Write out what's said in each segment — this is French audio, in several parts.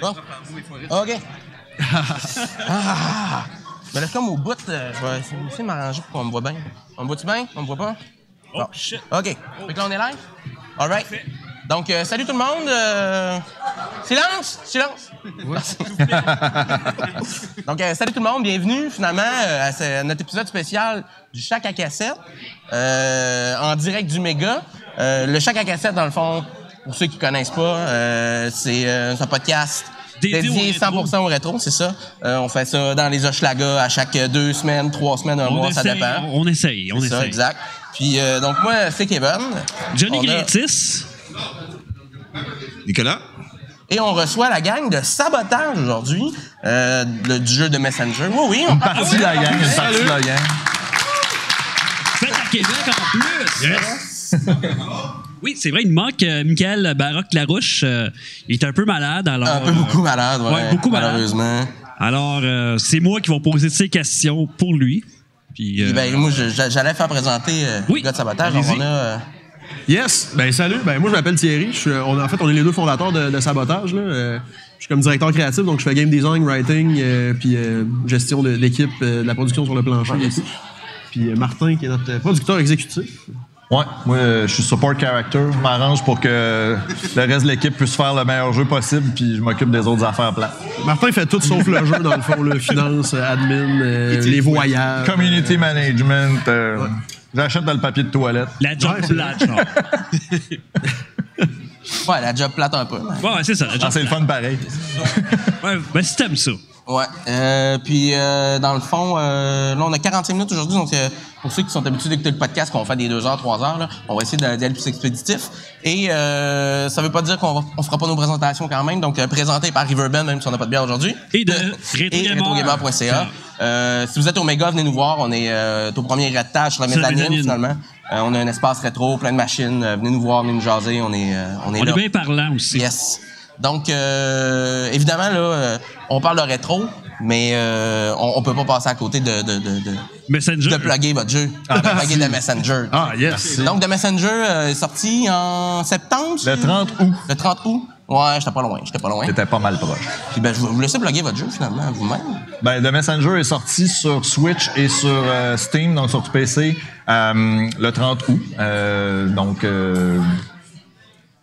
Bon. OK. Ah. Mais là, comme au bout, je vais essayer de m'arranger pour qu'on me voit bien. On me voit-tu bien? On me voit pas? Bon. Oh, shit. OK. Oh. Fait que là, on est live? All right. Parfait. Donc, salut tout le monde. Silence! Silence! Oui. Donc, salut tout le monde. Bienvenue, finalement, à notre épisode spécial du Chat à cassette, en direct du Méga. Le Chat à cassette, dans le fond, pour ceux qui ne connaissent pas, c'est un podcast dédié 100% au rétro, c'est ça. On fait ça dans les Hochelaga à chaque 2 semaines, 3 semaines, un mois, ça dépend. On essaye, on essaye. Ça, exact. Puis, donc, moi, c'est Kéven. Johnny Grilletis. Nicolas. Et on reçoit la gang de Sabotage aujourd'hui, du jeu de Messenger. Oui, oui, on partit de la gang. Salut la gang. Faites à Québec en plus. Yes. Oui, c'est vrai, il manque Michael Baroque-Larouche. Il est un peu malade. Alors, un peu beaucoup malade, ouais, beaucoup malheureusement. Alors, c'est moi qui vais poser ces questions pour lui. Puis, ben, moi, j'allais faire présenter le gars de Sabotage. Donc, on a... Yes! Ben salut! Ben moi je m'appelle Thierry. En fait, on est les deux fondateurs de Sabotage. Là. Je suis comme directeur créatif, donc je fais game design, writing, puis gestion de l'équipe, de la production sur le plancher. Ici. Puis Martin, qui est notre producteur exécutif. Ouais, moi je suis support character. Je m'arrange pour que le reste de l'équipe puisse faire le meilleur jeu possible, puis je m'occupe des autres affaires plates. Martin fait tout sauf le jeu, dans le fond, là. Finance, admin, les voyages. Community management. Ouais. J'achète dans le papier de toilette. La job plate, genre. Ouais, la job plate un peu. Ouais, c'est ça. C'est le fun pareil. Ouais, ben si t'aimes ça. Ouais. Puis, dans le fond, là, on a 45 minutes aujourd'hui. Donc, pour ceux qui sont habitués d'écouter le podcast, qu'on fait des 2 heures, 3 heures, là, on va essayer d'aller plus expéditif. Et ça veut pas dire qu'on ne fera pas nos présentations quand même. Donc, présenté par Riverbend, même si on n'a pas de bière aujourd'hui. Et de RetroGamer.ca. Si vous êtes au Méga, venez nous voir. On est au premier étage sur la mezzanine, finalement. On a un espace rétro, plein de machines. Venez nous voir, venez nous jaser. On est là. On est bien parlant aussi. Yes. Donc, évidemment, là, on parle de rétro, mais on peut pas passer à côté de plugger votre jeu. Ah, de plugger The Messenger. Ah, yes. Donc, The Messenger est sorti en septembre? Le 30 août. Le 30 août. Ouais, j'étais pas loin, j'étais pas loin. T'étais pas mal proche. Puis ben, je vais vous laisser plugger votre jeu, finalement, vous-même. Ben, The Messenger est sorti sur Switch et sur Steam, donc sur PC, le 30 août. Donc...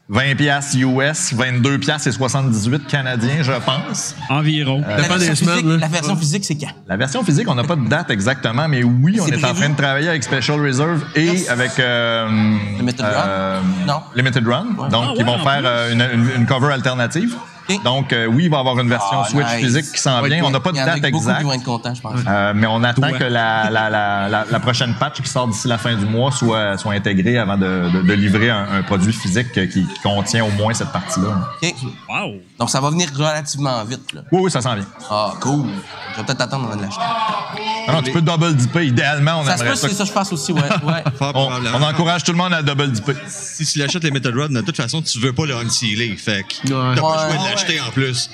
20$ US, 22$ et 78$ canadiens, je pense. Environ. La version physique, c'est quand? La version physique, on n'a pas de date exactement, mais oui, on est en train de travailler avec Special Reserve et avec Limited Run. Non. Limited Run. Ouais. Donc, ils vont faire une cover alternative. Okay. Donc, oui, il va y avoir une version Switch physique qui s'en vient. On n'a pas de date exacte. Beaucoup qui vont être contents, je pense. Mais on attend que la prochaine patch qui sort d'ici la fin du mois soit intégrée avant de livrer un produit physique qui contient au moins cette partie-là. OK. Wow. Donc, ça va venir relativement vite, là. Oui, oui, ça s'en vient. Ah, cool. Je vais peut-être attendre avant de l'acheter. Non, tu peux double dipper. Idéalement, on aimerait ça. Ça se peut, c'est ça que je fasse aussi, ouais. On encourage tout le monde à double dipper. Si tu l'achètes, les Metal Rod, de toute façon, tu veux pas le unsealer. Fait que t'as pas le choix de l'acheter en plus.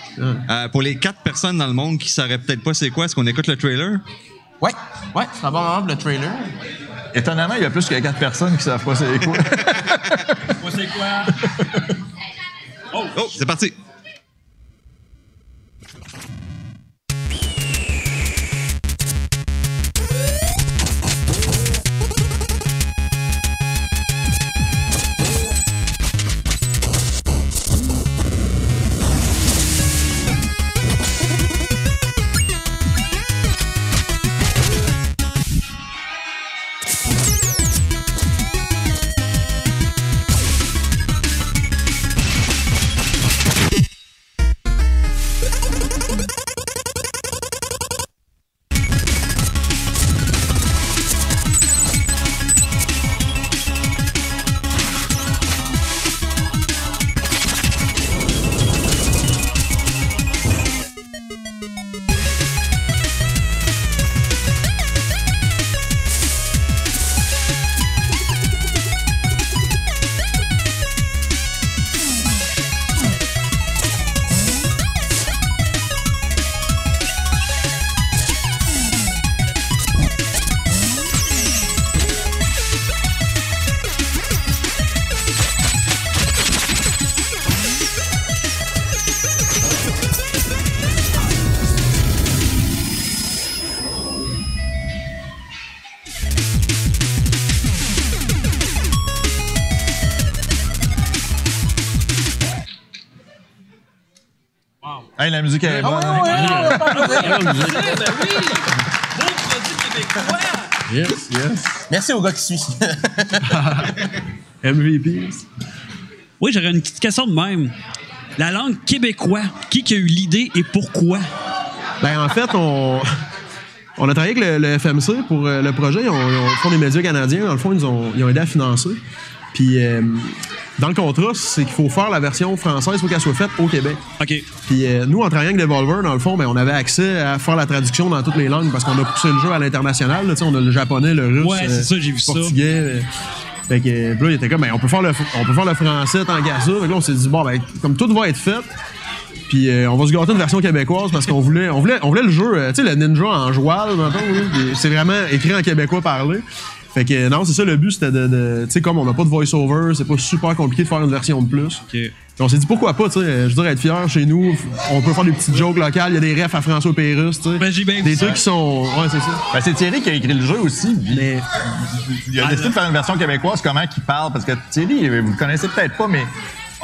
Pour les 4 personnes dans le monde qui sauraient peut-être pas c'est quoi, est-ce qu'on écoute le trailer? Ouais, ouais, c'est un bon moment pour le trailer. Étonnamment, il y a plus que 4 personnes qui savent pas c'est quoi. Moi, c'est quoi? Oh, c'est parti! Hey, la musique est bonne. Oh, oui. Beau produit québécois. Yes, yes. Merci au gars qui suit. MVP. Oui, j'aurais une petite question de même. La langue québécois, qui a eu l'idée et pourquoi? Ben, en fait, on a travaillé avec le FMC pour le projet. Ils font des médias canadiens. Dans le fond, ils ont aidé à financer. Puis, dans le contrat, c'est qu'il faut faire la version française pour qu'elle soit faite au Québec. OK. Puis, nous, en travaillant avec Devolver, dans le fond, ben, on avait accès à faire la traduction dans toutes les langues parce qu'on a poussé le jeu à l'international. Là, on a le japonais, le russe, ouais, c'est ça, j'ai vu le portugais. Fait que là, il était comme, ben, on peut faire le français tant qu'à ça. Fait que là, on s'est dit, bon, ben, comme tout va être fait, puis on va se gâter une version québécoise parce qu'on voulait le jeu, tu sais, le ninja en joual, maintenant, c'est vraiment écrit en québécois parlé. Fait que non, c'est ça, le but, c'était de tu sais, comme on n'a pas de voice-over, c'est pas super compliqué de faire une version de plus. Okay. On s'est dit, pourquoi pas, tu sais, je dirais être fier, chez nous, on peut faire des petites jokes locales, il y a des refs à François Pérusse, tu sais. Ben, des trucs qui sont... Ouais, c'est ça. Ben, c'est Thierry qui a écrit le jeu aussi, mais... Il a décidé de faire une version québécoise, comment qu'il parle, parce que Thierry, vous le connaissez peut-être pas, mais...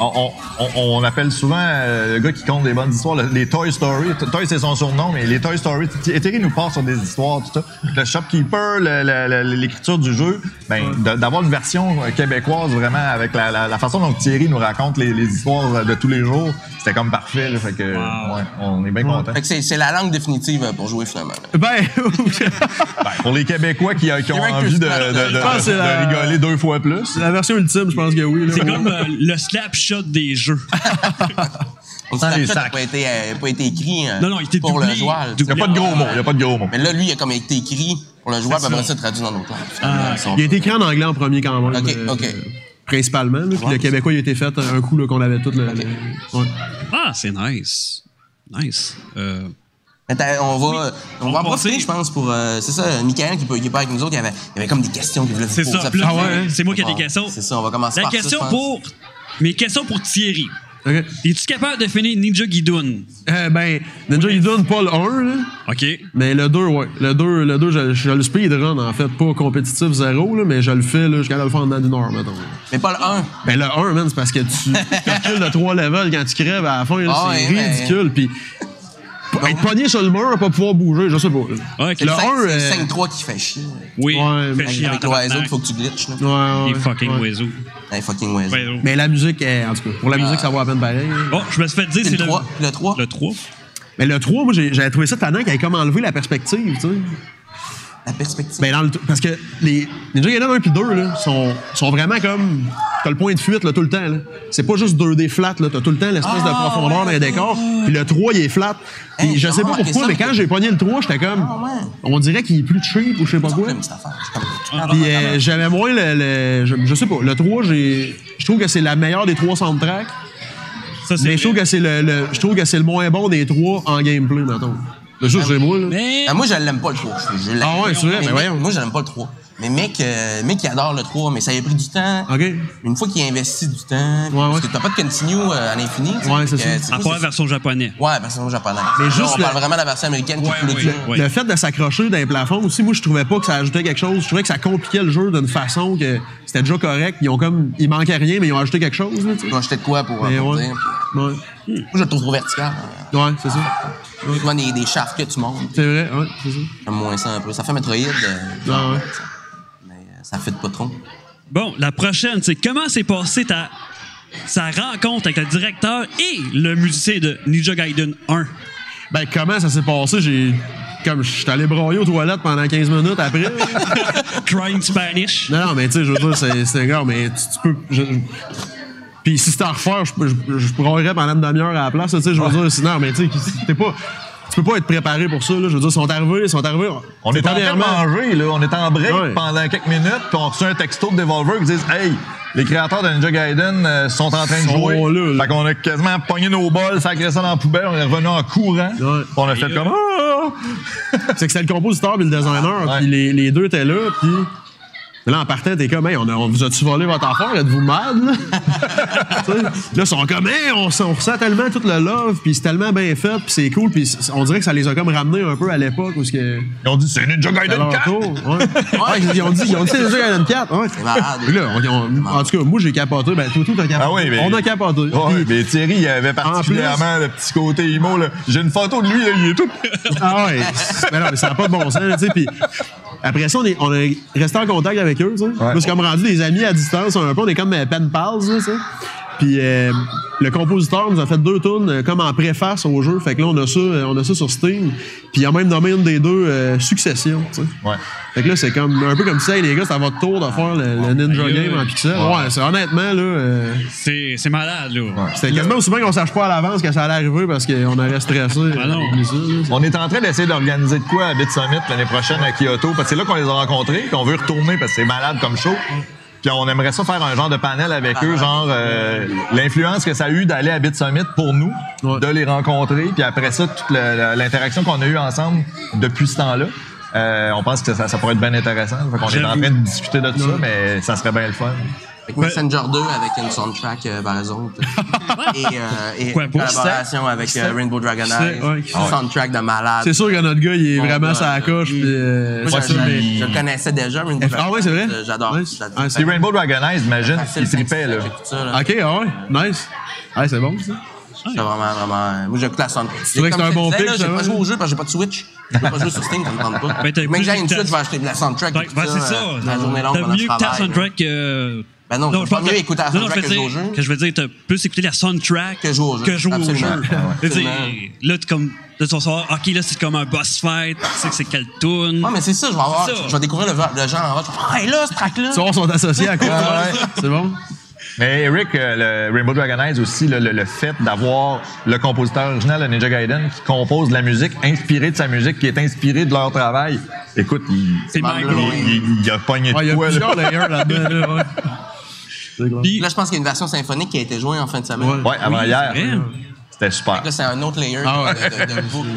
On appelle souvent le gars qui compte des bonnes histoires, les Toy Story. Toy, c'est son surnom, mais les Toy Story. Thierry nous parle sur des histoires, tout ça. Le shopkeeper, l'écriture du jeu, ben, d'avoir une version québécoise vraiment avec la façon dont Thierry nous raconte les histoires de tous les jours, c'était comme parfait. Là, fait que, wow. Ouais, on est bien contents. Fait que c'est la langue définitive pour jouer finalement. Ben, pour les Québécois qui ont envie de rigoler deux fois plus. C'est la version ultime, je pense que oui. C'est comme le slap des jeux. On sent que ça n'a pas été écrit pour doublé, le joueur. Il n'y a pas de gros mots. Mais là, lui, il a comme été écrit pour le joueur, puis après ça, traduit dans l'autre langue. Il a été écrit en anglais en premier quand même. OK. Principalement. Là, puis le québécois, il a été fait un coup qu'on avait tout. Ouais. Ah, c'est nice. Nice. On va en profiter, je pense, pour... c'est ça, Michael qui est pas avec nous autres, il y avait comme des questions qu'il voulait vous poser. C'est moi qui ai des questions. C'est ça, on va commencer par ça. La question pour... Mes questions pour Thierry. Okay. Es-tu capable de finir Ninja Gaiden? Ben, Ninja Gaiden, pas le 1, là. OK. Mais le 2, ouais. Le 2 je le speedrun, en fait. Pas compétitif zéro, là, mais je le fais, là, jusqu'à le faire en dedans d'une heure, mettons. Mais pas le 1. Ben, le 1, man, c'est parce que tu calcules de 3 levels quand tu crèves à la fin, c'est ridicule. Puis être pogné sur le mur, pas pouvoir bouger, je sais pas. Okay. Le 1, c'est le 5-3 qui fait chier. Oui, ouais, fait chier avec l'oiseau, il faut que tu glitches. Là. Ouais, les fucking oiseaux. Les fucking oiseaux. Mais la musique, en tout cas, pour la musique, ça va à peine pareil. Bon, je me suis fait dire, c'est le 3. Le 3? Le 3. Mais le 3, moi, j'avais trouvé ça tannant qu'il avait comme enlevé la perspective, tu sais. La perspective? Ben, parce que les Ninja Gaiden 1 et 2 là, sont vraiment comme... T'as le point de fuite là, tout le temps. C'est pas juste 2D flat, là. T'as tout le temps l'espèce de profondeur dans les décors. Puis le 3, il est flat. Hey, je sais pas pourquoi, mais quand j'ai pogné le 3, j'étais comme... On dirait qu'il est plus cheap ou je sais pas quoi. Puis j'avais moins le... Je sais pas, le 3, je trouve que c'est la meilleure des 3 soundtracks. Ça, mais je trouve que c'est le moins bon des 3 en gameplay, mettons. Le jeu, c'est moi, là. Mais... Ah, moi, je l'aime pas, le 3. Ah ouais, c'est vrai, mais voyons. Moi, je l'aime pas le 3. Mais mec, il adore le 3, mais ça a pris du temps. Okay. Une fois qu'il a investi du temps, parce que t'as pas de continue à l'infini. Ouais, c'est ça. À part la version japonaise. Ouais, la version japonaise. Mais juste on parle vraiment de la version américaine qui est plus le fait de s'accrocher dans les plafonds aussi, moi, je trouvais pas que ça ajoutait quelque chose. Je trouvais que ça compliquait le jeu d'une façon que c'était déjà correct. Il manquait rien, mais ils ont ajouté quelque chose. Ils ont ajouté de quoi pour dire. Moi, je le trouve trop vertical. Ouais, c'est ça. Moi, des chartes que tu montes. C'est vrai, ouais, c'est ça. J'aime moins ça un peu. Ça fait Metroid. Ça fait pas trop. Bon, la prochaine, c'est comment s'est passée sa rencontre avec le directeur et le musicien de Ninja Gaiden 1? Ben, comment ça s'est passé? Comme je suis allé broyer aux toilettes pendant 15 minutes après. Crying Spanish. Non, mais tu sais, je veux dire, c'est un gars, mais tu peux... Puis si c'était à refaire, je broyerais pendant une demi-heure à la place, tu sais, je veux dire, sinon, mais tu sais, t'es pas... Tu peux pas être préparé pour ça, là. Je veux dire, ils sont arrivés. On était en train de manger, là. On était en break pendant quelques minutes, puis on reçoit un texto de Devolver qui disent « Hey, les créateurs de Ninja Gaiden sont en train de jouer. » Fait qu'on a quasiment pogné nos bols, sacré ça dans la poubelle, on est revenu en courant. Ouais. On a fait comme « Ah! » C'est que c'était le compositeur puis le designer, puis les deux étaient là, puis... Mais là, en partant, t'es comme, hey, on vous a-tu volé votre affaire? Êtes-vous mad? Là, ils sont comme, hey, on ressent tellement tout le love, puis c'est tellement bien fait, puis c'est cool, puis on dirait que ça les a comme ramenés un peu à l'époque. Ils ont dit, c'est Ninja Gaiden 4! Ouais. Ouais, ils ont dit, c'est Ninja Gaiden 4. Ouais. C'est malade. Là, en tout cas, moi, j'ai capoté. Ben, tout a capoté. Ah oui, mais, on a capoté. Oh, puis, mais Thierry, il avait particulièrement le petit côté emo. J'ai une photo de lui, là, il est tout. Ah ouais. Mais non, mais ça n'a pas de bon sens, tu sais, puis... Après ça, on est resté en contact avec eux, tu sais. Ouais. On s'est comme rendu des amis à distance, un peu, on est comme pen pals, tu sais. Puis le compositeur nous a fait deux tunes comme en préface au jeu, fait que là on a ça sur Steam. Puis il a même nommé une des deux Succession, tu sais. Ouais. Fait que là c'est comme un peu comme ça, les gars, c'est à votre tour de faire le Ninja Game en pixel. Ouais, c'est honnêtement là. C'est malade là. Ouais. C'était quasiment aussi bien qu'on sache pas à l'avance que ça allait arriver parce qu'on aurait stressé. On est en train d'essayer d'organiser de quoi à Bit Summit l'année prochaine à Kyoto, parce que c'est là qu'on les a rencontrés, qu'on veut retourner parce que c'est malade comme show. Puis on aimerait ça faire un genre de panel avec eux, genre l'influence que ça a eu d'aller à Bit Summit pour nous, de les rencontrer, puis après ça, toute l'interaction qu'on a eue ensemble depuis ce temps-là. On pense que ça pourrait être bien intéressant. Fait qu'on est en train de discuter de tout ça, mais ça serait bien le fun. Avec Messenger 2 avec une soundtrack par exemple. Et une collaboration avec Rainbow Dragon Eyes. Ouais, soundtrack de malade. C'est sûr que notre gars, il est vraiment sur la coche. Je le connaissais déjà, Rainbow Dragon Eyes. Ah ouais, c'est vrai? J'adore. Nice. Ah, c'est Rainbow Dragon Eyes, imagine, il tripait là. OK, ouais, nice. Ouais, c'est bon ça. C'est vraiment. Moi, j'écoute la soundtrack. C'est vrai que c'est un bon pic. J'ai pas joué au jeu parce que j'ai pas de Switch. Je peux pas jouer sur Steam, ça me tente pas. Même que j'ai une Switch, je vais acheter de la soundtrack. C'est ça. La journée longue, pendant le travail. Ben non, je pas mieux écouter la soundtrack que jouer au jeu. Que je veux dire, t'as plus écouté la soundtrack que jouer au jeu. Là, tu vas savoir, OK, là, c'est comme un boss fight, tu sais que c'est quelle tourne. Ouais, mais c'est ça, je vais avoir. Je vais découvrir le genre en roche. Hey, là, ce track-là. Tu vois, ils sont associés à quoi? C'est bon. Mais Eric, le Rainbow Dragon Eyes aussi, le fait d'avoir le compositeur original de Ninja Gaiden qui compose de la musique inspirée de sa musique, qui est inspirée de leur travail. Écoute, il a pogné de quoi. Là, je pense qu'il y a une version symphonique qui a été jouée en fin de semaine. Ouais, avant hier. C'était super. Là, c'est un autre layer de boucle.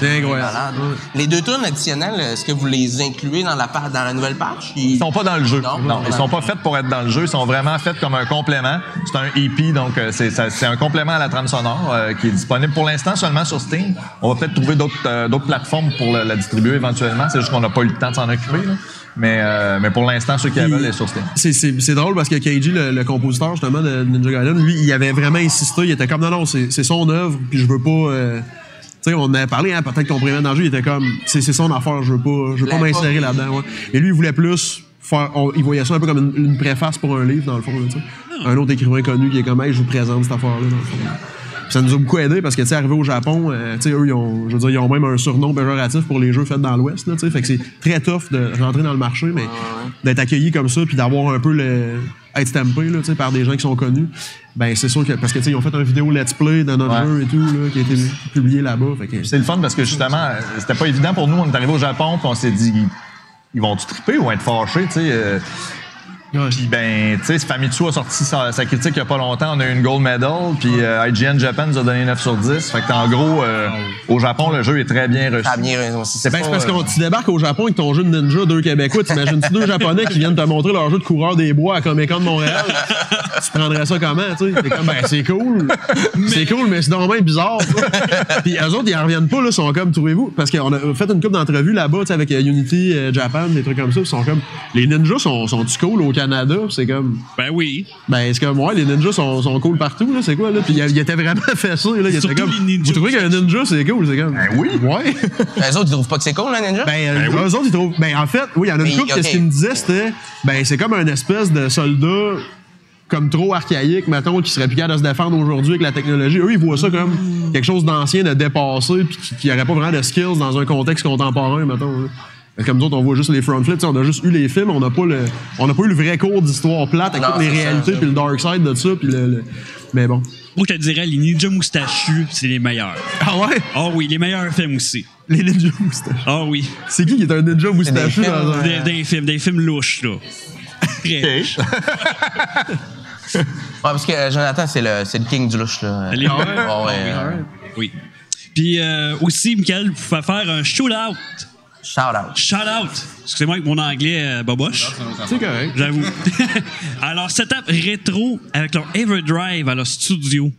C'est incroyable. Les deux tunes additionnelles, est-ce que vous les incluez dans la nouvelle patch? Ils sont pas dans le jeu. Non, ils sont pas faits pour être dans le jeu. Ils sont vraiment faits comme un complément. C'est un EP, donc c'est un complément à la trame sonore qui est disponible pour l'instant seulement sur Steam. On va peut-être trouver d'autres plateformes pour la distribuer éventuellement. C'est juste qu'on n'a pas eu le temps de s'en occuper, là. Mais pour l'instant, ceux qui veulent les sourcés. C'est drôle parce que KG, le compositeur justement de Ninja Gaiden, lui, il avait vraiment insisté. Il était comme, non, c'est son œuvre, puis je veux pas... Tu sais, on en a parlé, hein, peut-être qu'on prévient dans le jeu, il était comme, c'est son affaire, je veux pas m'insérer là-dedans. Ouais. Et lui, il voulait plus faire... il voyait ça un peu comme une préface pour un livre, dans le fond. Là, un autre écrivain connu qui est comme, hey, je vous présente cette affaire-là, dans le fond. Ça nous a beaucoup aidé parce que, tu sais, arrivé au Japon, tu sais, eux, ils ont même un surnom péjoratif pour les jeux faits dans l'Ouest, tu sais. Fait que c'est très tough de rentrer dans le marché, mais d'être accueilli comme ça puis d'avoir un peu le... être stampé, là, tu sais, par des gens qui sont connus. Ben, c'est sûr que... Parce que, tu sais, ils ont fait un vidéo Let's Play dans notre jeu et tout, là, qui a été publié là-bas. C'est le fun parce que, justement, c'était pas évident pour nous. On est arrivé au Japon puis on s'est dit, ils vont-tu triper ou être fâchés, tu sais... Puis ben, tu sais, Famitsu a sorti sa critique il n'y a pas longtemps. On a eu une gold medal. Puis IGN Japan nous a donné 9 sur 10. Fait que en gros, au Japon, le jeu est très bien reçu. C'est parce que tu débarques au Japon avec ton jeu de ninja, deux Québécois. T'imagines-tu deux Japonais qui viennent te montrer leur jeu de coureur des bois à Comic-Con de Montréal? Tu prendrais ça comment, tu sais? T'es comme, ben, c'est cool. C'est cool, mais c'est normalement bizarre. Puis eux autres, ils en reviennent pas, là. Sont comme, trouvez-vous. Parce qu'on a fait une couple d'entrevues là-bas, tu sais, avec Unity Japan, des trucs comme ça. Ils sont comme, les ninjas sont-tu cool au Canada? C'est comme... Ben oui. Ben, c'est comme, ouais, les ninjas sont cool partout, là, c'est quoi, là? Puis il était vraiment fessé, là. Il était comme, vous trouvez qu'un ninja, c'est cool? C'est comme... Ben oui. Ouais. Ben, eux autres, ils trouvent pas que c'est cool, un ninja? Ben oui. Eux autres, ils trouvent... Ben, en fait, oui, il y en a une couple, qu'est-ce qu'ils me disaient, c'était... Ben, c'est comme un espèce de soldat... comme trop archaïque, mettons, qui serait plus capable de se défendre aujourd'hui avec la technologie. Eux, ils voient ça comme quelque chose d'ancien, de dépassé, puis qui n'aurait pas vraiment de skills dans un contexte contemporain, mettons. Comme d'autres, on voit juste les front flips, on a juste eu les films, on n'a pas eu le vrai cours d'histoire plate avec toutes les réalités, puis le dark side de ça, puis mais bon. Moi, je te dirais, les ninjas moustachus, c'est les meilleurs. Ah ouais? Ah oui, les meilleurs films aussi. Les ninjas moustachus? Ah oui. C'est qui est un ninja moustachu dans un... Des films louches, là. Okay. Ouais, parce que Jonathan, c'est le king du louche, là. Allez, ouais. Oui. Puis aussi, Michael, vous pouvez faire un shoot-out Shout out. Shout out. Excusez-moi avec mon anglais boboche. C'est correct. J'avoue. Alors, setup rétro avec leur Everdrive à leur studio.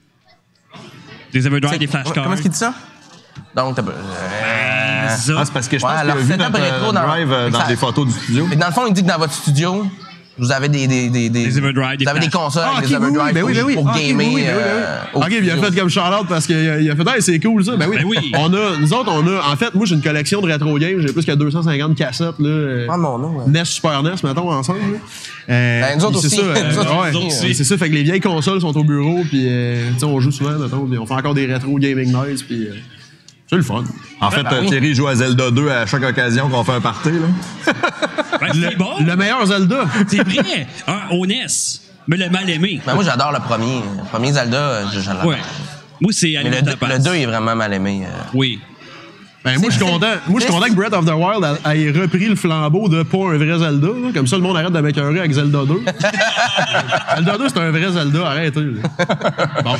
Des Everdrive, des flashcards. Comment est-ce qu'il dit ça? Donc, ah, c'est parce que je pense qu'il y a vu Everdrive dans des photos du studio. Mais dans le fond, il dit que dans votre studio, vous avez des Everdrive, vous avez des consoles avec des Everdrive pour gamer. OK, il a fait comme shout-out parce qu'il a fait « Hey, c'est cool ça! » Ben oui, nous autres, on a... En fait, moi, j'ai une collection de rétro games. J'ai plus que 250 cassettes. Ah, mon nom. NES, Super NES, mettons, ensemble. Nous autres aussi. C'est ça, fait que les vieilles consoles sont au bureau, puis on joue souvent, mettons, puis on fait encore des rétro gaming nights, puis... C'est le fun. En fait, Thierry joue à Zelda 2 à chaque occasion qu'on fait un party. Là. Ben, c'est bon. Le meilleur Zelda. C'est vrai. Un honnête, mais le mal aimé. Ben, moi, j'adore le premier. Le premier Zelda, j'adore. Ouais. Moi, c'est le 2 est vraiment mal aimé. Oui. Ben, moi, je suis content. Moi, je suis content que Breath of the Wild ait repris le flambeau de pas un vrai Zelda. Là. Comme ça, le monde arrête de m'écœurer avec Zelda 2. Zelda 2, c'est un vrai Zelda. Arrêtez. Bon.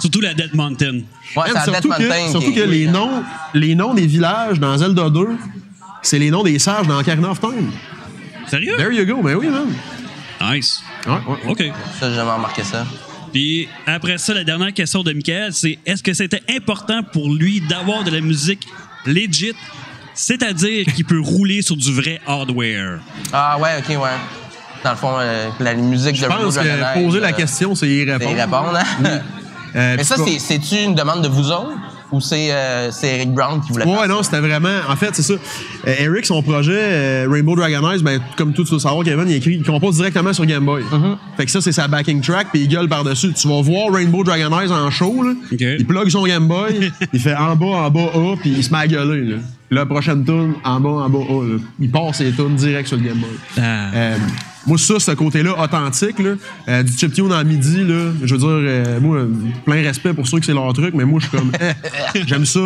Surtout la Death Mountain. Ouais, c'est la Death Mountain. Surtout que les noms des villages dans Zelda 2, c'est les noms des sages dans Ocarina of Time. Sérieux? There you go. Ben oui, man. Nice. Ouais, ouais. OK. Ça, j'ai jamais remarqué ça. Puis après ça, la dernière question de Michael, c'est est-ce que c'était important pour lui d'avoir de la musique legit, c'est-à-dire qu'il peut rouler sur du vrai hardware? Ah ouais, OK, ouais. Dans le fond, la musique de Rainbow Dragon Eyes... Je pense que poser la question, c'est y répondre. C'est y répondre, hein? Oui. Mais ça, c'est-tu une demande de vous autres? Ou c'est Eric Brown qui voulait faire ça? Ouais, non, c'était vraiment... En fait, c'est ça. Eric, son projet, Rainbow Dragon Eyes, ben, comme tout, tu dois savoir, Kéven, il compose directement sur Game Boy. Fait que ça, c'est sa backing track, puis il gueule par-dessus. Tu vas voir Rainbow Dragon Eyes en show, là. Okay. Il plug son Game Boy, il fait en bas, A, puis il se met à gueuler, là. La prochaine tune en bas, A, là. Il part ses tunes direct sur le Game Boy. Ah. Moi, ça, ce côté-là, authentique, là, du chiptune dans le midi, là, je veux dire, moi, plein respect pour ceux que c'est leur truc, mais moi, je suis comme, j'aime ça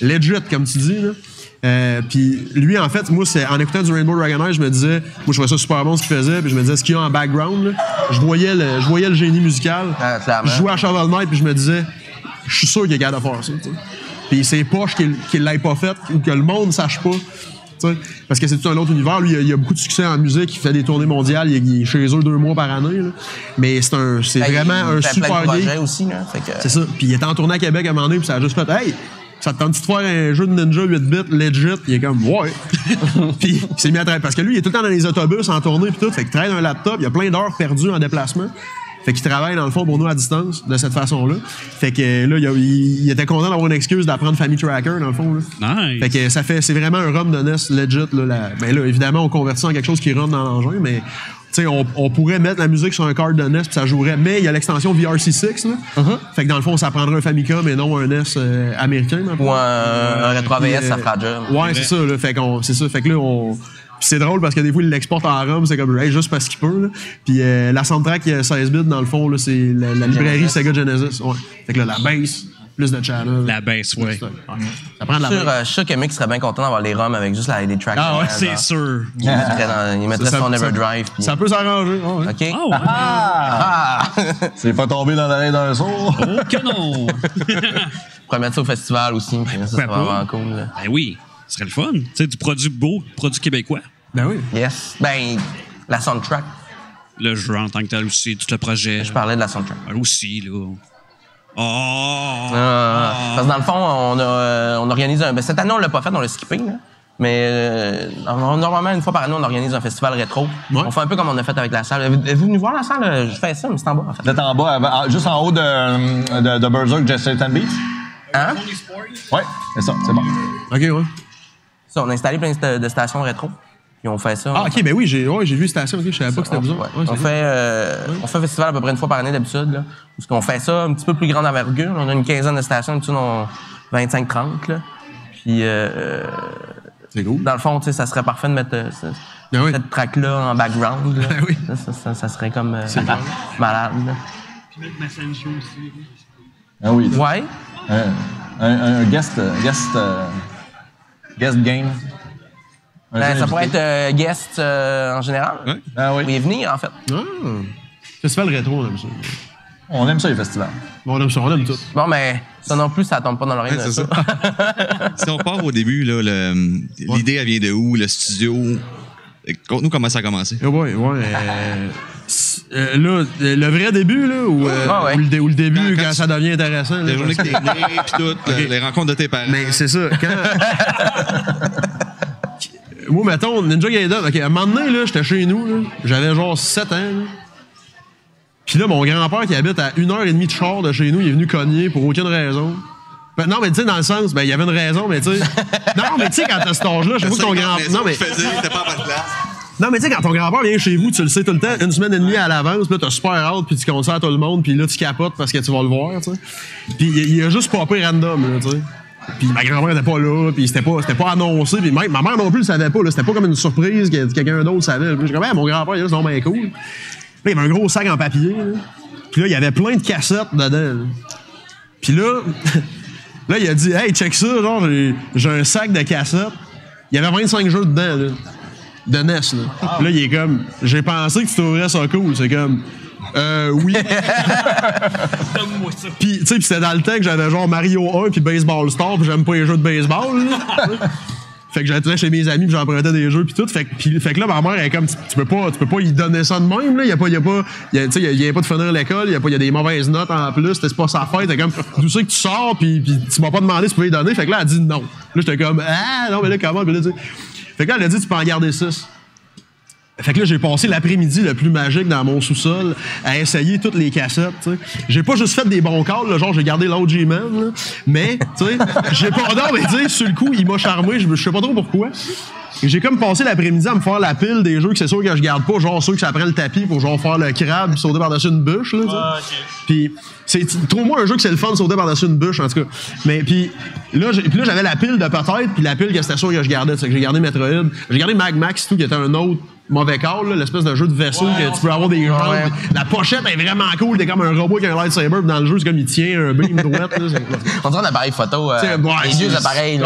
legit, comme tu dis. Puis lui, en fait, moi, en écoutant du Rainbow Dragon Eyes, je me disais, moi, je trouvais ça super bon ce qu'il faisait, puis je me disais, ce qu'il y a en background, là, je voyais le génie musical. Je jouais à Shovel Knight, puis je me disais, je suis sûr qu'il est capable de faire ça. Puis c'est poche qu'il l'ait pas fait, ou que le monde ne sache pas. Parce que c'est tout un autre univers. Lui, il a beaucoup de succès en musique. Il fait des tournées mondiales. Il est chez eux 2 mois par année. Là. Mais c'est vraiment un super gars aussi. C'est ça. Puis il était en tournée à Québec à un moment donné. Puis ça a juste fait « Hey, ça te tente-tu de faire un jeu de Ninja 8-bit legit? » Il est comme « Ouais. » Puis il s'est mis à travailler. Parce que lui, il est tout le temps dans les autobus en tournée. Puis tout. Fait qu'il traîne un laptop. Il a plein d'heures perdues en déplacement. Fait qu'il travaille, dans le fond, pour nous à distance, de cette façon-là. Fait que là, il était content d'avoir une excuse d'apprendre Family Tracker, dans le fond. Là. Nice. Fait que ça fait... C'est vraiment un ROM de NES legit. Là, ben là, évidemment, on convertit ça en quelque chose qui run dans l'engin, mais... T'sais, on pourrait mettre la musique sur un card de NES puis ça jouerait, mais il y a l'extension VRC6 là. Fait que dans le fond ça prendrait un Famicom et non un NES américain. Ou un Retro AVS, ça fera job. Ouais, c'est ça là, c'est drôle parce que des fois il l'exporte en ROM, c'est comme hey, juste parce qu'il peut là. Puis la soundtrack 16 bits dans le fond là, c'est la librairie Sega Genesis. Ouais. Fait que là, la bass plus de channel. La bass, oui. Ça prend de la bass. Je suis sûr que Mick serait bien content d'avoir les ROM avec juste les tracks. Ah ouais, c'est sûr. Il mettrait son Everdrive. Ça peut s'arranger. OK. Ah! C'est pas tombé dans l'oreille d'un sourd. Oh que non! On pourrait mettre ça au festival aussi. Ça serait vraiment cool. Ben oui, ce serait le fun. Tu sais, du produit beau, produit québécois. Ben oui. Yes. Ben, la soundtrack. Le jeu en tant que tel aussi, tout le projet. Je parlais de la soundtrack. Aussi, là. Parce que dans le fond, on organise un... Ben, cette année, on l'a pas fait, on l'a skippé. Là. Mais normalement, une fois par année, on organise un festival rétro. Ouais. On fait un peu comme on a fait avec la salle. Êtes-vous venu voir la salle? Je fais ça, mais c'est en bas, en fait. Vous êtes en bas, juste en haut de Berserk, Jester Ten Beats? Hein? Oui, c'est ça, c'est bon. OK, ouais. Ça, on a installé plein de stations rétro. Puis on fait ça. Ah, OK, ben oui, j'ai vu station, OK, je savais pas que c'était vous autres. Ouais, on fait un festival à peu près une fois par année d'habitude, là. Parce qu'on fait ça un petit peu plus grande envergure. On a une quinzaine de stations, tu sais, 25-30, là. Puis, c'est cool. Dans le fond, tu sais, ça serait parfait de mettre cette track-là en background, là. Ben oui. Ça serait comme malade, là. Puis mettre Messenger aussi. Ah oui. Ouais. Un guest game. Ça pourrait être guest en général. Ah oui. Vous venez, en fait. Ah. Festival rétro, là, monsieur. On aime ça, les festivals. Bon, on aime ça, on aime tout. Bon, mais ça non plus, ça tombe pas dans l'oreille. Ouais, ça. Si on part au début, l'idée, elle vient de où? Le studio? Conte-nous comment ça a commencé. Oh boy, ouais. Là, le vrai début, là, ou le début, quand ça devient intéressant. La journée que t'es né, puis tout, les rencontres de tes parents. Mais c'est ça. Moi, mettons, Ninja Gaiden, à un moment donné, là, j'étais chez nous, j'avais genre 7 ans, là. Puis là, mon grand-père qui habite à 1h30 de char de chez nous, il est venu cogner pour aucune raison. Ben, non, mais tu sais, dans le sens, ben, il y avait une raison, mais tu sais. Non, mais tu sais, quand t'as cet âge-là, je sais pas que ton grand-père. Non, mais tu sais, quand ton grand-père vient chez vous, tu le sais tout le temps, une semaine et demie à l'avance, puis là, t'as super hâte, puis tu conseilles à tout le monde, puis là, tu capotes parce que tu vas le voir, tu sais. Puis il a juste popé random, tu sais. Puis ma grand-mère n'était pas là, puis c'était pas annoncé, puis même ma mère non plus le savait pas, là. C'était pas comme une surprise que quelqu'un d'autre savait. Puis je dis, ben, mon grand-père, il est donc bien cool. Là, il y avait un gros sac en papier. Là. Puis là, il y avait plein de cassettes dedans. Là. Puis là, là, il a dit « Hey, check ça, genre, j'ai un sac de cassettes. » Il y avait 25 jeux dedans, là, de NES. Là. Oh. Puis là, il est comme « J'ai pensé que tu trouverais ça cool. » C'est comme « oui. » Donne-moi ça. Puis, tu sais, c'était dans le temps que j'avais genre Mario 1 puis Baseball Star, puis j'aime pas les jeux de baseball. Là. Fait que j'allais chez mes amis, puis j'empruntais des jeux, puis tout. Fait que là, ma mère, elle est comme, tu peux pas y donner ça de même, là. Il y a pas de finir l'école, il y a des mauvaises notes en plus, c'est pas sa fête. Elle est comme, d'où c'est que tu sors, puis tu m'as pas demandé si tu pouvais y donner. Fait que là, elle dit non. Là, j'étais comme, ah, non, mais là, comment? Puis là, fait que là, elle a dit, tu peux en garder 6. Fait que là, j'ai passé l'après-midi le plus magique dans mon sous-sol à essayer toutes les cassettes, tu sais. J'ai pas juste fait des bons calls, là, genre j'ai gardé l'autre G-Man, mais, tu sais, j'ai pas... Non, mais tu sais, sur le coup, il m'a charmé, je sais pas trop pourquoi. J'ai comme passé l'après-midi à me faire la pile des jeux que c'est sûr que je garde pas, genre ceux que ça prend le tapis pour genre faire le crabe puis sauter par-dessus une bûche, là, tu sais. Ah, okay. Puis, trouve-moi un jeu que c'est le fun de sauter par-dessus une bûche, en tout cas. Mais puis là, j'avais la pile de peut-être, puis la pile que c'était sûr que je gardais, c'est que j'ai gardé Metroid, j'ai gardé Mag Max, tout, qui était un autre mauvais call, l'espèce de jeu de vaisseau que tu peux avoir des gens. Ouais. La pochette est vraiment cool, t'es comme un robot avec un lightsaber, pis dans le jeu, c'est comme il tient un beam droite. On dirait un appareil photo, les vieux appareils.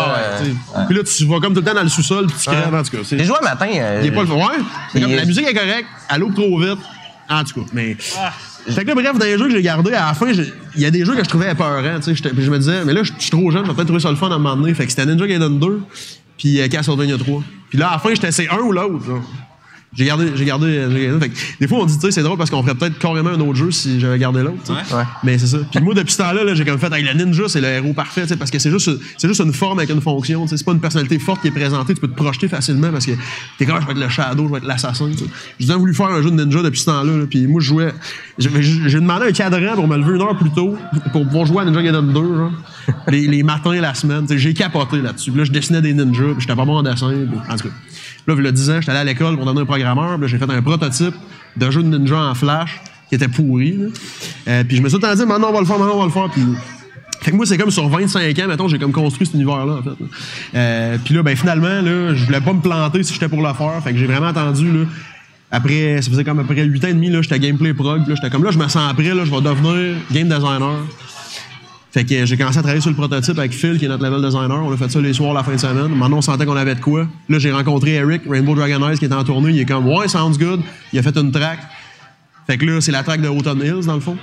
Puis là, tu vas comme tout le temps dans le sous-sol, pis tu crèves, en tout cas. J'ai joué un matin. Il est pas le c'est comme la musique est correcte, elle loupe trop vite, en tout cas. Mais... Ah. Fait que là, bref, dans les jeux que j'ai gardés, à la fin, il y a des jeux que je trouvais épeurants, tu sais. Je me disais, mais là, je suis trop jeune, je vais peut-être trouver ça le fun à un moment donné. Fait que c'était Ninja Gaiden 2, puis Castlevania 3. Puis là, à la fin, j'étais c'est un ou l'autre. J'ai gardé. Fait que, des fois, on dit, tu sais, c'est drôle parce qu'on ferait peut-être carrément un autre jeu si j'avais gardé l'autre. Ouais. Mais c'est ça. Puis moi, depuis ce temps-là, j'ai comme fait, hey, le ninja, c'est le héros parfait, tu sais, parce que c'est juste une forme avec une fonction. C'est pas une personnalité forte qui est présentée, tu peux te projeter facilement parce que t'es comme, je vais être le shadow, je vais être l'assassin. J'ai déjà voulu faire un jeu de ninja depuis ce temps-là. Puis moi, je jouais. J'ai demandé un cadran pour me lever une heure plus tôt pour pouvoir jouer à Ninja Gaiden 2, genre, les matins et la semaine. J'ai capoté là-dessus. Là, je dessinais des ninjas, puis j'étais pas bon en dessin. Puis, en tout cas. Là, il y a 10 ans, j'étais allé à l'école pour donner un programmeur. J'ai fait un prototype d'un jeu de ninja en flash qui était pourri. Puis je me suis tout le temps dit, maintenant, on va le faire, maintenant, on va le faire. Puis, fait que moi, c'est comme sur 25 ans, mettons, j'ai comme construit cet univers-là, en fait. Puis là, ben, finalement, là, je voulais pas me planter si j'étais pour le faire. Fait que j'ai vraiment attendu, là. Après, ça faisait comme après 8 ans et demi, là, j'étais gameplay prog. Là, j'étais comme, là, je me sens prêt, là, je vais devenir game designer. Fait que j'ai commencé à travailler sur le prototype avec Phil, qui est notre level designer. On a fait ça les soirs, la fin de semaine. Maintenant, on sentait qu'on avait de quoi. Là, j'ai rencontré Eric, Rainbow Dragon Eyes, qui était en tournée. Il est comme « Ouais, sounds good ». Il a fait une track. Fait que là, c'est la track de Autumn Hills, dans le fond.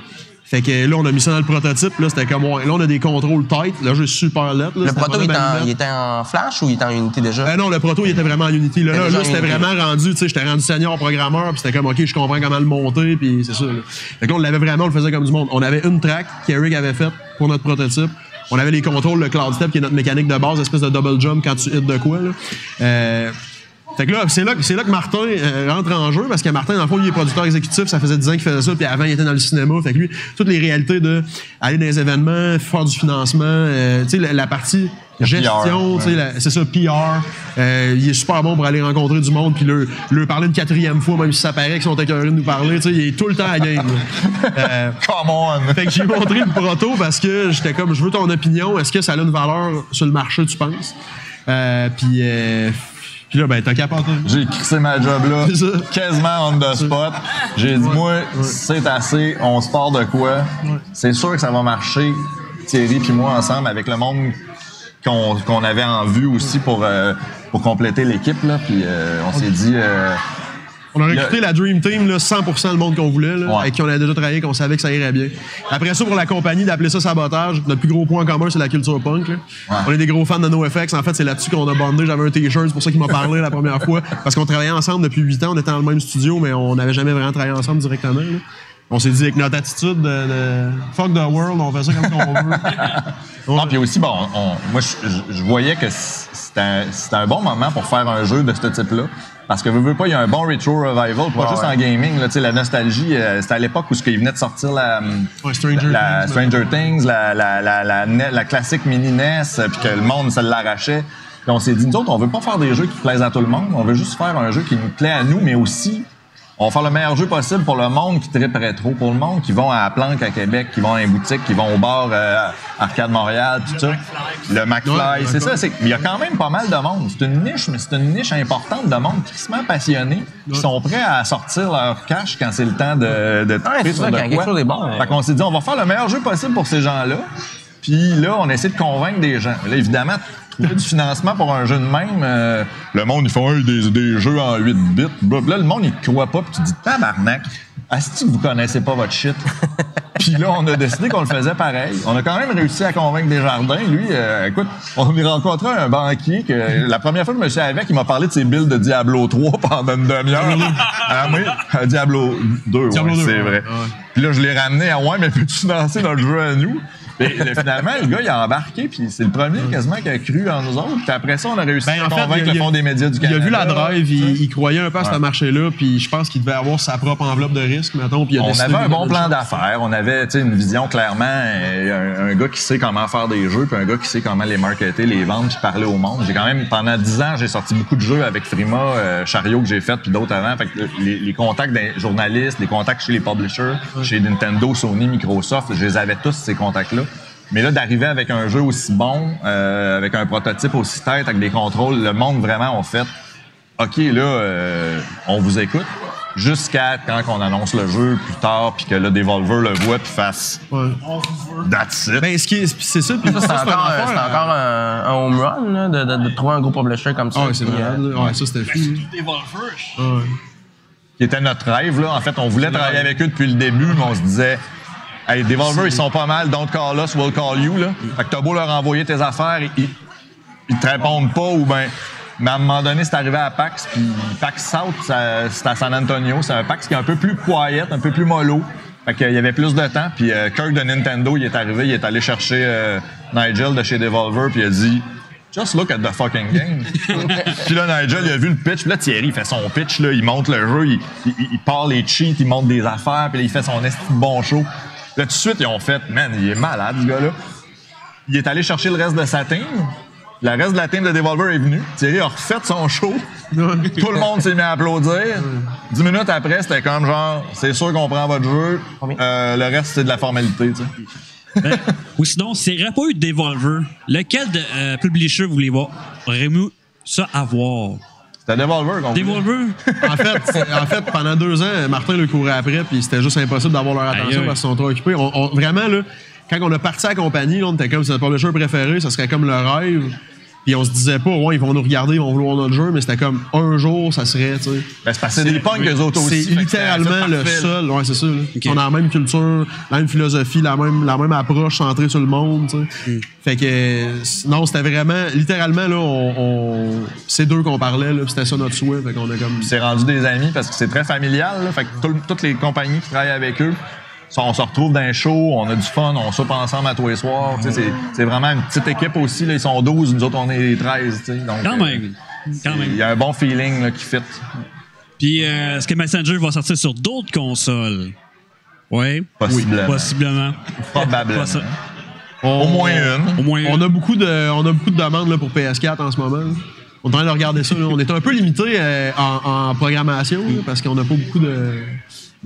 Fait que là, on a mis ça dans le prototype. Là, c'était comme ouais. Là, on a des contrôles tight. Là, j'ai super let. Le proto, il était en flash ou il était en Unity déjà? Non, le proto, il était vraiment en Unity. Là, c'était vraiment rendu, tu sais, j'étais rendu senior programmeur, puis c'était comme, OK, je comprends comment le monter, puis c'est ça. Là. Fait que là, on l'avait vraiment, on le faisait comme du monde. On avait une track qu'Eric avait faite pour notre prototype. On avait les contrôles, le cloud step, qui est notre mécanique de base, espèce de double jump quand tu hits de quoi, là. Fait que là, c'est là que Martin rentre en jeu, parce que Martin, dans le fond, il est producteur exécutif, ça faisait 10 ans qu'il faisait ça, puis avant, il était dans le cinéma. Fait que lui, toutes les réalités de aller dans les événements, faire du financement, tu sais, la partie gestion, tu sais, c'est ça, PR. Il est super bon pour aller rencontrer du monde, puis leur parler une 4e fois, même si ça paraît qu'ils sont écœurés de nous parler, tu sais, il est tout le temps à game. Come on! Fait que j'ai montré le proto, parce que j'étais comme, je veux ton opinion, est-ce que ça a une valeur sur le marché, tu penses? Puis là, ben, t'as capoté. J'ai crissé ma job là, quasiment on the spot. J'ai dit, moi, c'est assez, on se part de quoi. Ouais. C'est sûr que ça va marcher, Thierry puis moi ensemble, avec le monde qu'on avait en vue aussi pour compléter l'équipe. Puis on s'est dit, On a recruté la Dream Team, là, 100% le monde qu'on voulait, là, avec qui on a déjà travaillé, qu'on savait que ça irait bien. Après ça, pour la compagnie, d'appeler ça Sabotage, notre plus gros point en commun, c'est la culture punk. Là. Ouais. On est des gros fans de NoFX. En fait, c'est là-dessus qu'on a bondé. J'avais un T-shirt, c'est pour ça qu'il m'a parlé la première fois. Parce qu'on travaillait ensemble depuis 8 ans, on était dans le même studio, mais on n'avait jamais vraiment travaillé ensemble directement. Là. On s'est dit, avec notre attitude de fuck the world, on fait ça comme on veut. Non, puis aussi, bon, moi, je voyais que c'était un bon moment pour faire un jeu de ce type-là. Parce que, veux pas, il y a un bon retro revival, pas juste en gaming. Là, la nostalgie, c'était à l'époque où il venait de sortir Stranger Things, la classique mini-NES, puis que le monde se l'arrachait. Puis on s'est dit, nous autres, on veut pas faire des jeux qui plaisent à tout le monde, on veut juste faire un jeu qui nous plaît à nous, mais aussi... on va faire le meilleur jeu possible pour le monde qui tripe rétro, pour le monde qui vont à la planque à Québec, qui vont à une boutique, qui vont au bar Arcade Montréal, tout ça. Le McFly, c'est ça. Il y a quand même pas mal de monde. C'est une niche, mais c'est une niche importante de monde crissement passionné, qui sont prêts à sortir leur cash quand c'est le temps de triper sur de quoi. Fait qu'on s'est dit, on va faire le meilleur jeu possible pour ces gens-là. Puis là, on essaie de convaincre des gens. Là, évidemment, du financement pour un jeu de même, le monde, ils font des jeux en 8 bits. Là, le monde, il croit pas, puis tu dis tabarnak, est-ce que vous connaissez pas votre shit? Puis là, on a décidé qu'on le faisait pareil. On a quand même réussi à convaincre Desjardins. Lui, écoute, on lui rencontrait un banquier que la première fois que je me suis avec, il m'a parlé de ses builds de Diablo 3 pendant une demi-heure. Ah oui, Diablo 2, Diablo ouais, c'est vrai. Puis là, je l'ai ramené à « Ouais, mais peux-tu financer notre jeu à nous? » Et finalement, le gars, il a embarqué, puis c'est le premier quasiment qui a cru en nous autres. Puis après ça, on a réussi à convaincre le Fonds des médias du Canada. Il a vu la drive, il croyait un peu à ce marché-là, puis je pense qu'il devait avoir sa propre enveloppe de risque, mettons. Puis il a on avait un bon plan d'affaires, on avait une vision clairement, un gars qui sait comment faire des jeux, puis un gars qui sait comment les marketer, les vendre, puis parler au monde. J'ai quand même, pendant 10 ans, j'ai sorti beaucoup de jeux avec Frima, Chariot que j'ai fait, puis d'autres avant. Fait que les contacts des journalistes, les contacts chez les publishers, chez Nintendo, Sony, Microsoft, je les avais tous, ces contacts-là. Mais là, d'arriver avec un jeu aussi bon, avec un prototype aussi tête, avec des contrôles, le monde vraiment a fait « OK, là, on vous écoute » jusqu'à quand on annonce le jeu plus tard, puis que le Devolver le voit, puis fasse « That's it ». Ben, c'est ça, puis c'est encore un home run, là, de trouver un gros publisher comme ça. Oui, c'est vrai. Ouais, ça, c'était fou. Surtout Devolver. Qui était notre rêve, là. En fait, on voulait travailler avec eux depuis le début, mais on se disait... Hey, Devolver, ils sont pas mal, don't call us, we'll call you. Là. Fait que t'as beau leur envoyer tes affaires, ils te répondent pas ou ben. Mais à un moment donné, c'est arrivé à PAX, puis PAX South, c'est à San Antonio. C'est un PAX qui est un peu plus quiet, un peu plus mollo. Fait qu'il y avait plus de temps, puis Kirk de Nintendo, il est arrivé, il est allé chercher Nigel de chez Devolver, puis il a dit Just look at the fucking game. Puis là, Nigel, il a vu le pitch. Puis là, Thierry, il fait son pitch, là, il monte le jeu, il part les cheats, il monte des affaires, puis là, il fait son esti de bon show. Là, tout de suite, ils ont fait « Man, il est malade, ce gars-là. » Il est allé chercher le reste de sa team. Le reste de la team de Devolver est venue. Thierry a refait son show. Tout le monde s'est mis à applaudir. 10 minutes après, c'était comme genre « C'est sûr qu'on prend votre jeu. Le reste, c'est de la formalité. » Ou sinon, s'il n'y aurait pas eu de Devolver, lequel de publisher voulez voir aurait mieux ça à voir? C'était Devolver, qu'on En fait, pendant 2 ans, Martin le courait après, puis c'était juste impossible d'avoir leur attention parce qu'ils sont trop occupés. Vraiment, là, quand on a parti à la compagnie, là, on était comme si c'était pas le jeu préféré, ça serait comme le rêve. Puis on se disait pas, ouais, ils vont nous regarder, ils vont vouloir notre jeu, mais c'était comme un jour, ça serait, tu sais. Ben, c'est parce que c'est des punks, eux autres aussi. C'est littéralement le seul, ouais, c'est ça. Okay. On a la même culture, la même philosophie, la même approche centrée sur le monde, tu sais. Fait que, non, c'était vraiment, littéralement, là, c'est d'eux qu'on parlait, là, c'était ça notre souhait. Fait qu'on a comme. C'est rendu des amis parce que c'est très familial, là. Fait que toutes les compagnies qui travaillent avec eux, on se retrouve dans un show, on a du fun, on soupe ensemble à tous les soirs. C'est vraiment une petite équipe aussi. Là, ils sont 12, nous autres, on est 13. Donc, quand même. Il y a un bon feeling là, qui fit. Puis, est-ce que Messenger va sortir sur d'autres consoles? Ouais. Possiblement. Probablement. Au moins une. On a beaucoup de demandes là, pour PS4 en ce moment. Là. On est en train de regarder ça. Là. On est un peu limité en programmation là, parce qu'on n'a pas beaucoup de...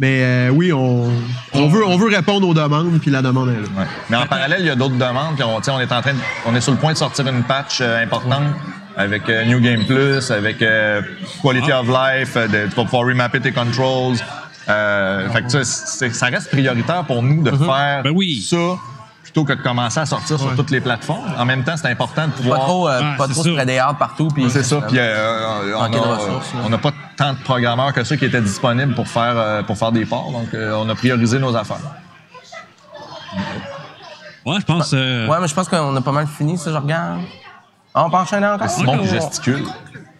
Mais oui, on veut répondre aux demandes, puis la demande est là. Ouais. Mais en parallèle, il y a d'autres demandes, puis on est sur le point de sortir une patch importante avec New Game Plus, avec Quality of Life, tu vas pouvoir remapper tes controls. Fait que ça reste prioritaire pour nous de faire ça plutôt que de commencer à sortir sur toutes les plateformes. En même temps, c'est important de pouvoir... Pas trop se près des hâtes partout. Puis c'est ça, puis on n'a pas tant de programmeurs que ça qui étaient disponibles pour faire des ports. Donc, on a priorisé nos affaires. Ouais, je pense... Ouais, mais je pense qu'on a pas mal fini, ça, je regarde. On peut enchaîner encore? C'est bon, gesticule.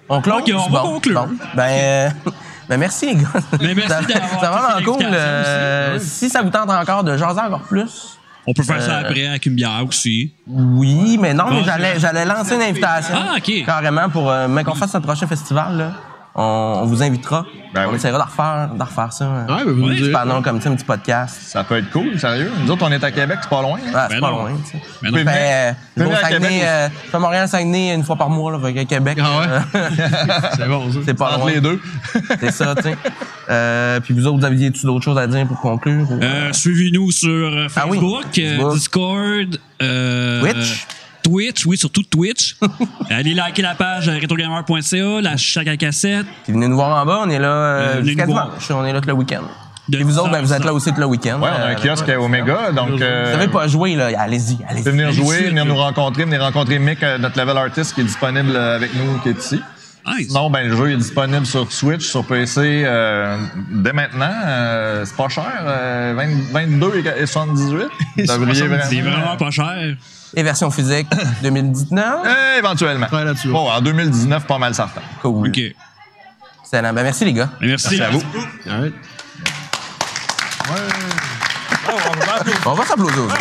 On clôt? OK, on va conclure. Bon. Ben merci, les gars. Mais merci d'avoir été cool. Si ça vous tente encore de jaser encore plus... On peut faire ça après avec une bière aussi. Oui, mais non, mais j'allais lancer une invitation. Ah, OK. Carrément, pour qu'on fasse notre prochain festival, là. On vous invitera. Ben on essaiera de refaire ça. Ouais, ben vous dites, parlons comme ça, un petit podcast. Ça peut être cool, sérieux. Nous autres, on est à Québec, c'est pas loin. Hein? Ah, c'est pas loin. Tu sais. Mais non. Je fais Montréal-Saguenay une fois par mois, là, à Québec. Ah ouais? C'est bon, ça. C'est pas loin. Entre les deux. C'est ça, tu sais. Puis vous autres, vous aviez-tu d'autres choses à dire pour conclure? Suivez-nous sur Facebook, Discord, Twitch. Twitch, oui, surtout Twitch. Allez liker la page retrogamer.ca, la Chat à cassette. Puis venez nous voir en bas, on est là jusqu'à dimanche. On est là tout le week-end. Et vous autres, vous êtes là aussi tout le week-end. Ouais, on a un kiosque à Omega. Donc, vous savez pas jouer, là, allez-y. Venir jouer, venir nous rencontrer, Mick, notre level artist qui est disponible avec nous, qui est ici. Nice. Non, ben le jeu est disponible sur Switch, sur PC dès maintenant. C'est pas cher. 22,78. C'est vraiment pas cher. Et version physique 2019? Éventuellement. Ouais, là-dessus. Bon, en 2019, pas mal certain. Cool. OK. Excellent. Ben, merci, les gars. Merci à vous. All right. Ouais. On va s'applaudir.